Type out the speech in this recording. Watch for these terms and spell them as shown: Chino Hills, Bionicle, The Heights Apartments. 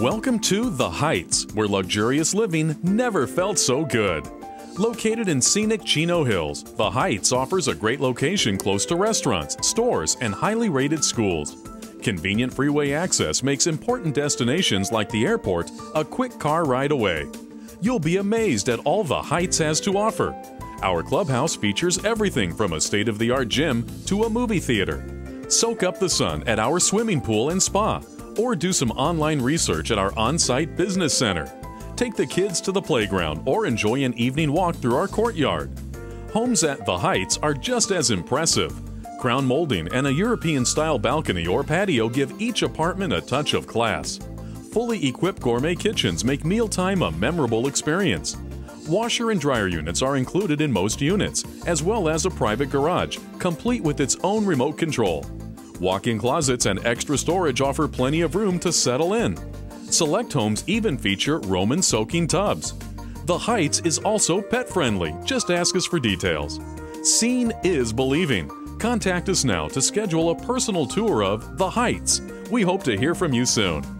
Welcome to The Heights, where luxurious living never felt so good. Located in scenic Chino Hills, The Heights offers a great location close to restaurants, stores, and highly rated schools. Convenient freeway access makes important destinations like the airport a quick car ride away. You'll be amazed at all The Heights has to offer. Our clubhouse features everything from a state-of-the-art gym to a movie theater. Soak up the sun at our swimming pool and spa, or do some online research at our on-site business center. Take the kids to the playground or enjoy an evening walk through our courtyard. Homes at The Heights are just as impressive. Crown molding and a European-style balcony or patio give each apartment a touch of class. Fully equipped gourmet kitchens make mealtime a memorable experience. Washer and dryer units are included in most units, as well as a private garage, complete with its own remote control. Walk-in closets and extra storage offer plenty of room to settle in. Select homes even feature Roman soaking tubs. The Heights is also pet-friendly. Just ask us for details. Seeing is believing. Contact us now to schedule a personal tour of The Heights. We hope to hear from you soon.